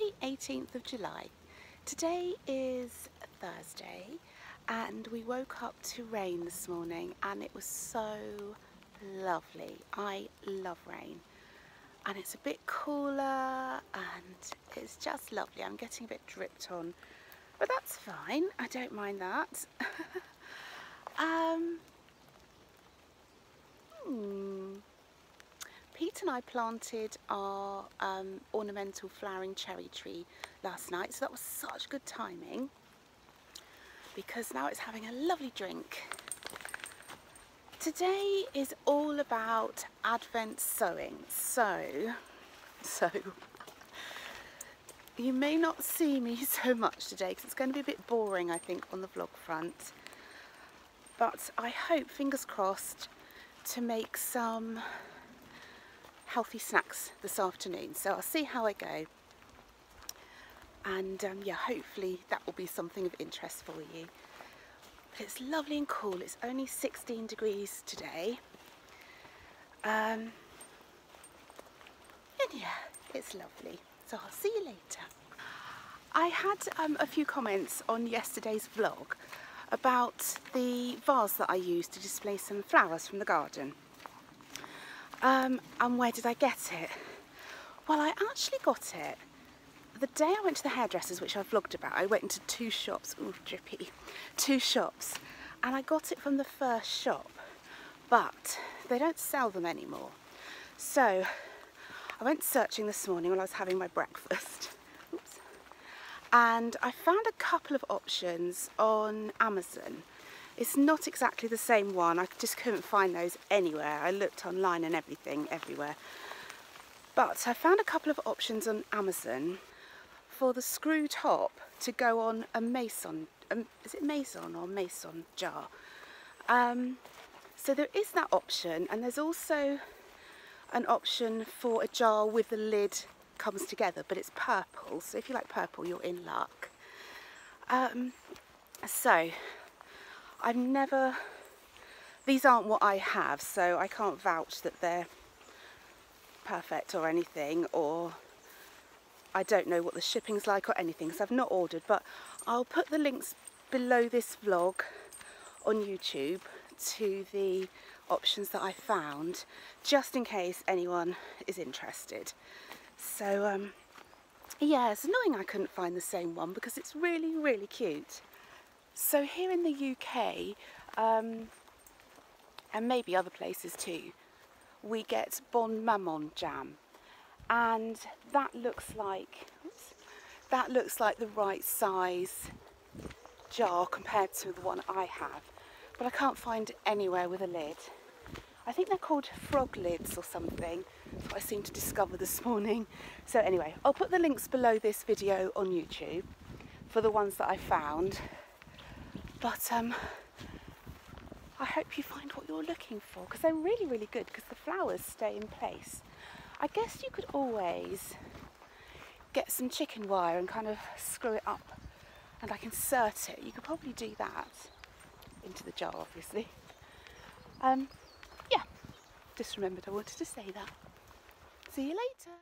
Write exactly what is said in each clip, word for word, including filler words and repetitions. the eighteenth of July. Today is Thursday and we woke up to rain this morning and it was so lovely. I love rain and it's a bit cooler and it's just lovely. I'm getting a bit dripped on, but that's fine. I don't mind that. um, hmm. Pete and I planted our um, ornamental flowering cherry tree last night, so that was such good timing because now it's having a lovely drink. Today is all about Advent sewing, so so you may not see me so much today because it's going to be a bit boring, I think, on the vlog front, but I hope, fingers crossed, to make some healthy snacks this afternoon, so I'll see how I go, and um, yeah, hopefully that will be something of interest for you. But it's lovely and cool. It's only sixteen degrees today, um, and yeah, it's lovely, so I'll see you later. I had um, a few comments on yesterday's vlog about the vase that I used to display some flowers from the garden. Um, and where did I get it? Well, I actually got it the day I went to the hairdressers, which I vlogged about. I went into two shops, ooh, drippy, two shops, and I got it from the first shop, but they don't sell them anymore. So I went searching this morning while I was having my breakfast, oops, and I found a couple of options on Amazon. It's not exactly the same one. I just couldn't find those anywhere. I looked online and everything, everywhere. But I found a couple of options on Amazon for the screw top to go on a mason, um, is it mason or mason jar? Um, so there is that option, and there's also an option for a jar with the lid comes together, but it's purple. So if you like purple, you're in luck. Um, so. I've never, these aren't what I have, so I can't vouch that they're perfect or anything, or I don't know what the shipping's like or anything, so I've not ordered, but I'll put the links below this vlog on YouTube to the options that I found, just in case anyone is interested. So um, yeah, it's annoying I couldn't find the same one because it's really, really cute. So here in the U K, um, and maybe other places too, we get Bon Maman jam, and that looks like oops, that looks like the right size jar compared to the one I have, but I can't find it anywhere with a lid. I think they're called frog lids or something. That's what I seem to discover this morning. So anyway, I'll put the links below this video on YouTube for the ones that I found. But um, I hope you find what you're looking for, because they're really, really good because the flowers stay in place. I guess you could always get some chicken wire and kind of screw it up and like insert it. You could probably do that into the jar, obviously. Um, yeah, just remembered I wanted to say that. See you later.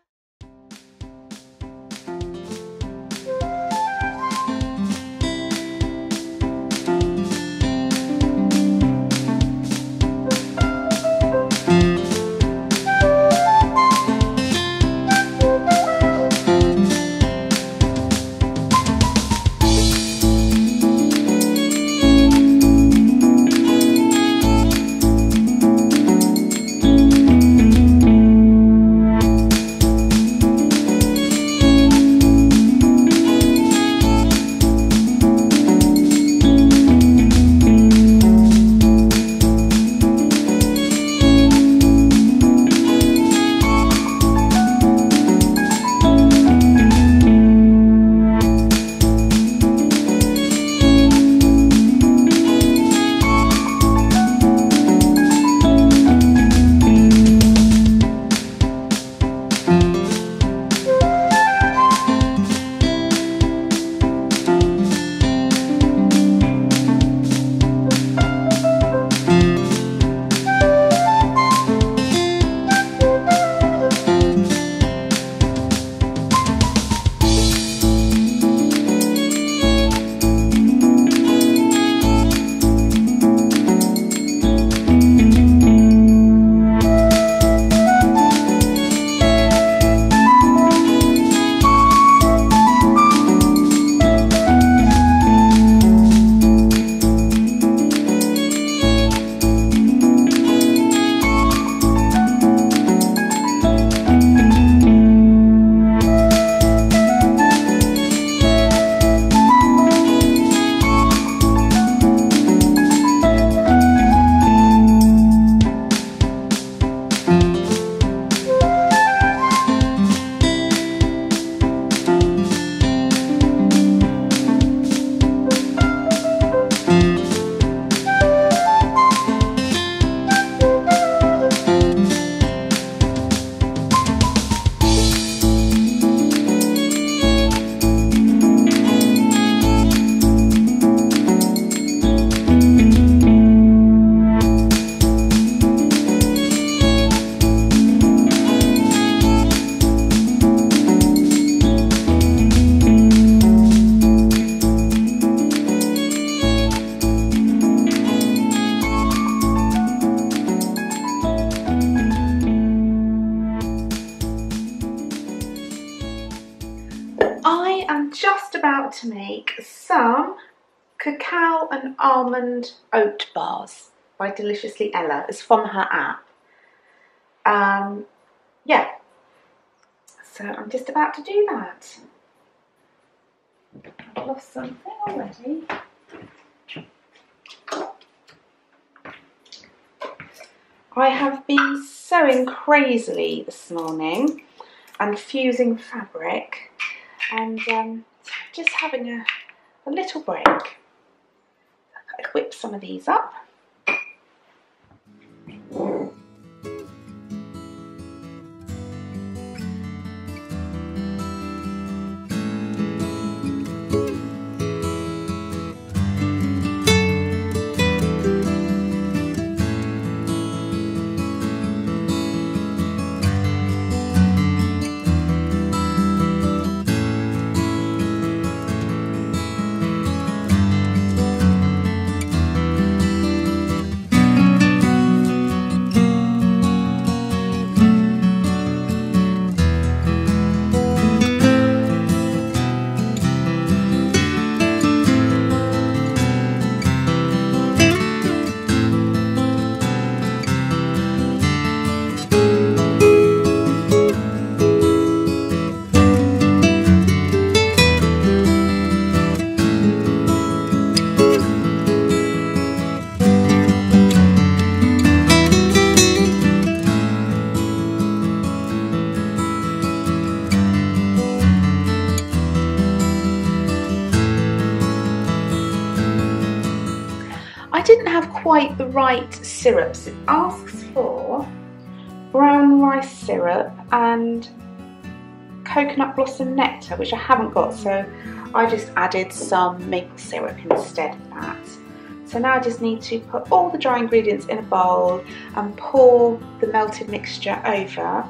am just about to make some cacao and almond oat bars by Deliciously Ella. It's from her app. Um, yeah, so I'm just about to do that. I've lost something already. I have been sewing crazily this morning and fusing fabric, and um, just having a, a little break. I could whip some of these up. Quite the right syrups. It asks for brown rice syrup and coconut blossom nectar, which I haven't got, so I just added some maple syrup instead of that. So now I just need to put all the dry ingredients in a bowl and pour the melted mixture over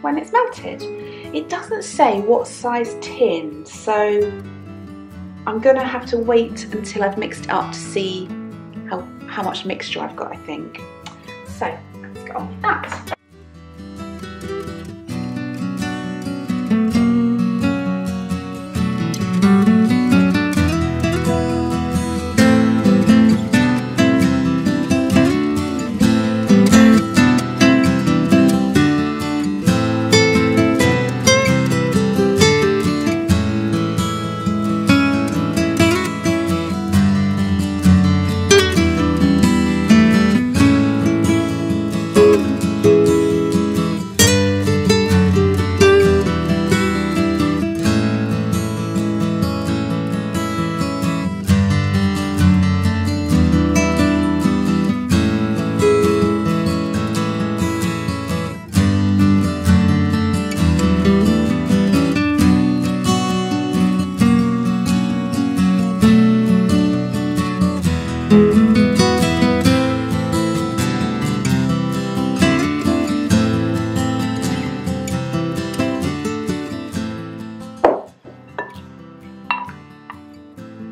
when it's melted. It doesn't say what size tin, so I'm gonna have to wait until I've mixed it up to see how how much mixture I've got, I think. So, let's get on with that.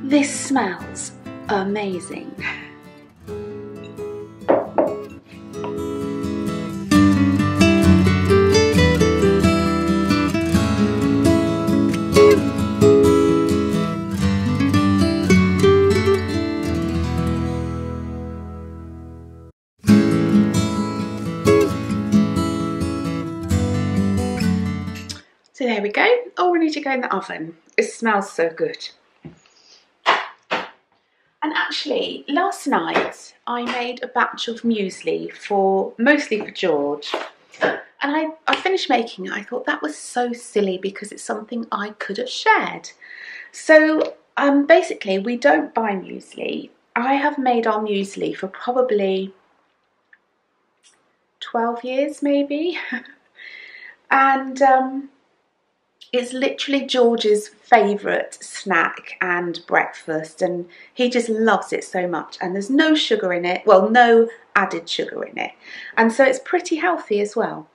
This smells amazing. So there we go, all ready to go in the oven. It smells so good. And actually, last night I made a batch of muesli for, mostly for George. And I, I finished making it. I thought that was so silly because it's something I could have shared. So um, basically, we don't buy muesli. I have made our muesli for probably twelve years maybe. And um, it's literally George's favourite snack and breakfast, and he just loves it so much, and there's no sugar in it, well, no added sugar in it, and so it's pretty healthy as well.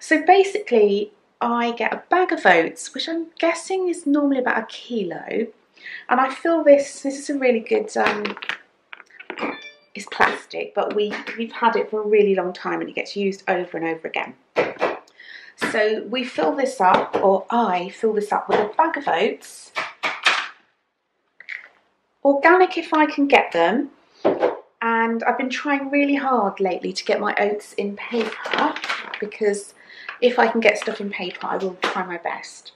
So basically I get a bag of oats, which I'm guessing is normally about a kilo, and I fill this, this is a really good, um, it's plastic, but we, we've had it for a really long time and it gets used over and over again. So we fill this up, or I fill this up with a bag of oats, organic if I can get them, and I've been trying really hard lately to get my oats in paper, because if I can get stuff in paper I will try my best.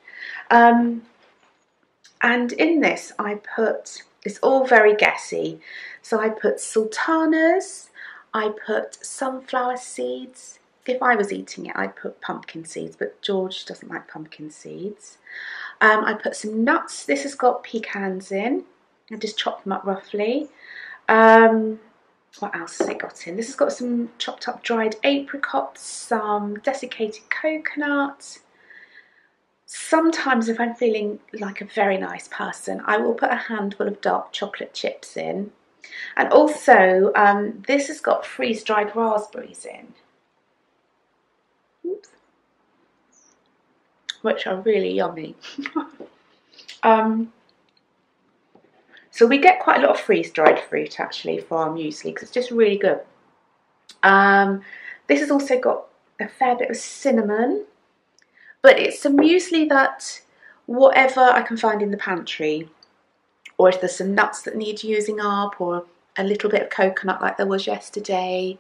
Um, and in this I put, it's all very guessy, so I put sultanas, I put sunflower seeds. If I was eating it, I'd put pumpkin seeds, but George doesn't like pumpkin seeds. Um, I put some nuts. This has got pecans in. I just chopped them up roughly. Um, what else has it got in? This has got some chopped up dried apricots, some desiccated coconut. Sometimes if I'm feeling like a very nice person, I will put a handful of dark chocolate chips in. And also, um, this has got freeze-dried raspberries in, oops, which are really yummy. um, so we get quite a lot of freeze-dried fruit actually for our muesli, because it's just really good. Um, this has also got a fair bit of cinnamon, but it's a muesli that whatever I can find in the pantry, or if there's some nuts that need using up, or a little bit of coconut like there was yesterday,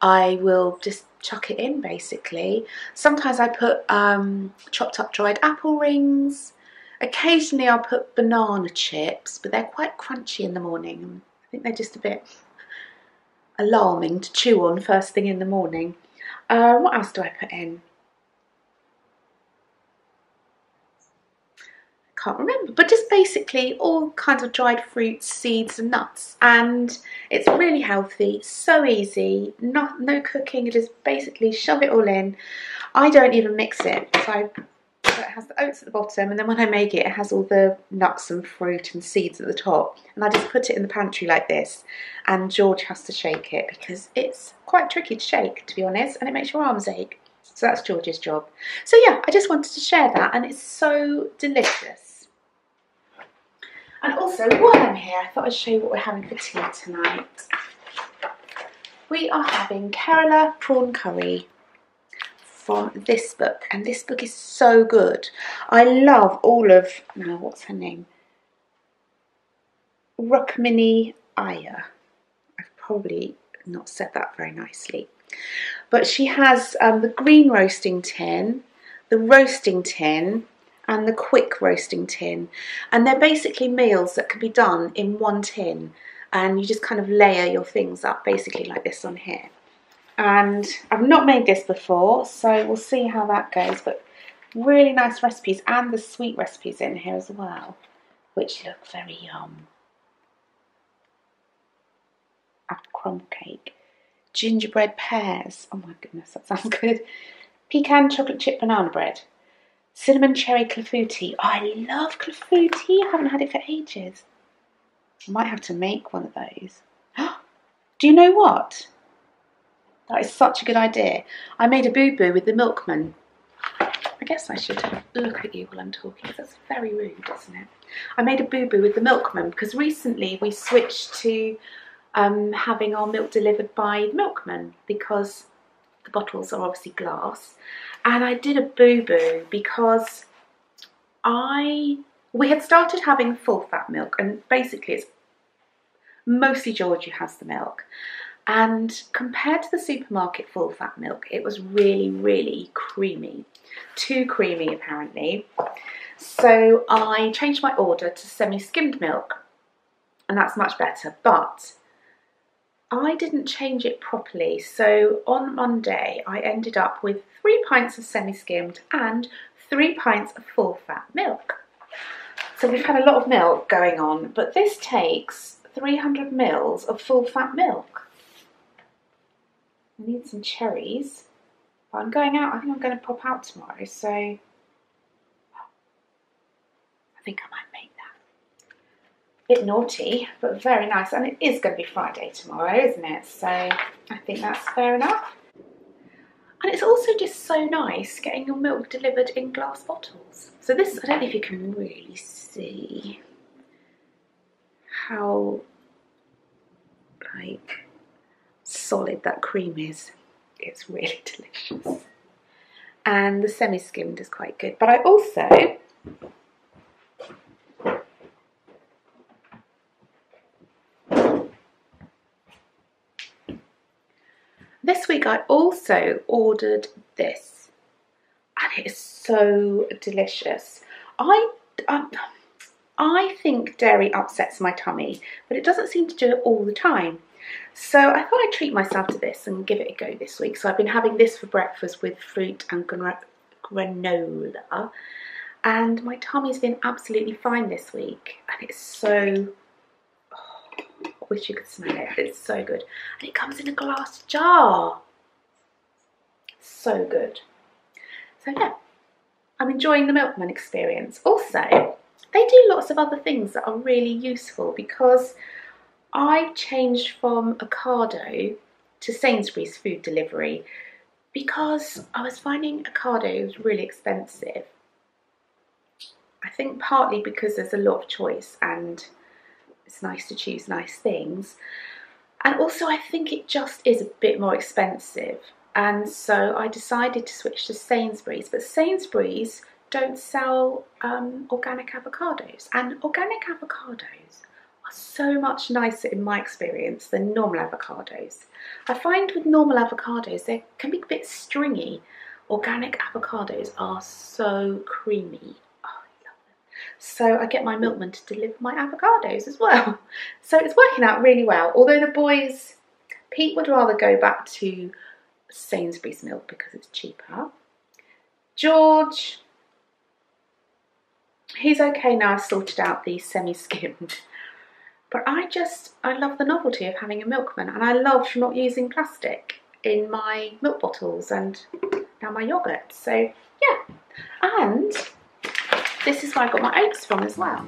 I will just chuck it in basically. Sometimes I put um, chopped up dried apple rings. Occasionally I'll put banana chips, but they're quite crunchy in the morning. I think they're just a bit alarming to chew on first thing in the morning. Uh, what else do I put in? Can't remember, but just basically all kinds of dried fruits, seeds and nuts, and it's really healthy, so easy, not no cooking. It is basically shove it all in. I don't even mix it, so it has the oats at the bottom, and then when I make it, it has all the nuts and fruit and seeds at the top, and I just put it in the pantry like this, and George has to shake it because it's quite tricky to shake, to be honest, and it makes your arms ache, so that's George's job. So yeah, I just wanted to share that, and it's so delicious. And also, while I'm here, I thought I'd show you what we're having for tea tonight. We are having Kerala Prawn Curry from this book, and this book is so good. I love all of, now what's her name? Rukmini Iyer. I've probably not said that very nicely. But she has um, the green roasting tin, the roasting tin, and the quick roasting tin, and they're basically meals that can be done in one tin, and you just kind of layer your things up basically like this on here. And I've not made this before, so we'll see how that goes, but really nice recipes, and the sweet recipes in here as well, which look very yum. Apple crumb cake, gingerbread pears, oh my goodness, that sounds good, pecan chocolate chip banana bread, cinnamon cherry clafouti. Oh, I love clafouti. I haven't had it for ages. I might have to make one of those. Do you know what? That is such a good idea. I made a boo-boo with the milkman. I guess I should look at you while I'm talking. That's very rude, isn't it? I made a boo-boo with the milkman because recently we switched to um, having our milk delivered by milkman, because the bottles are obviously glass, and I did a boo-boo because I we had started having full fat milk, and basically it's mostly George who has the milk, and compared to the supermarket full fat milk, it was really really creamy, too creamy apparently. So I changed my order to semi-skimmed milk, and that's much better, but I didn't change it properly, so on Monday I ended up with three pints of semi-skimmed and three pints of full fat milk. So we've had a lot of milk going on, but this takes three hundred mils of full fat milk. I need some cherries, but I'm going out, I think I'm going to pop out tomorrow, so I think I might make. Bit naughty, but very nice, and it is going to be Friday tomorrow, isn't it? So I think that's fair enough. And it's also just so nice getting your milk delivered in glass bottles. So this, I don't know if you can really see how like solid that cream is. It's really delicious. and the semi-skimmed is quite good. But I also this week I also ordered this, and it is so delicious. I um, I think dairy upsets my tummy, but it doesn't seem to do it all the time. So I thought I'd treat myself to this and give it a go this week. So I've been having this for breakfast with fruit and gran granola, and my tummy's been absolutely fine this week. And it's so, oh, I wish you could smell it. It's so good. And it comes in a glass jar. So good. So yeah, I'm enjoying the Milkman experience. Also, they do lots of other things that are really useful, because I changed from Ocado to Sainsbury's food delivery because I was finding Ocado was really expensive. I think partly because there's a lot of choice and it's nice to choose nice things, and also I think it just is a bit more expensive, and so I decided to switch to Sainsbury's. But Sainsbury's don't sell um, organic avocados, and organic avocados are so much nicer in my experience than normal avocados. I find with normal avocados they can be a bit stringy. Organic avocados are so creamy. Oh, I love them. So I get my Milkman to deliver my avocados as well. So it's working out really well, although the boys, Pete would rather go back to Sainsbury's milk because it's cheaper. George, he's okay now I've sorted out the semi-skimmed. But I just, I love the novelty of having a Milkman, and I love not using plastic in my milk bottles and now my yoghurt. So yeah, and this is where I got my oats from as well.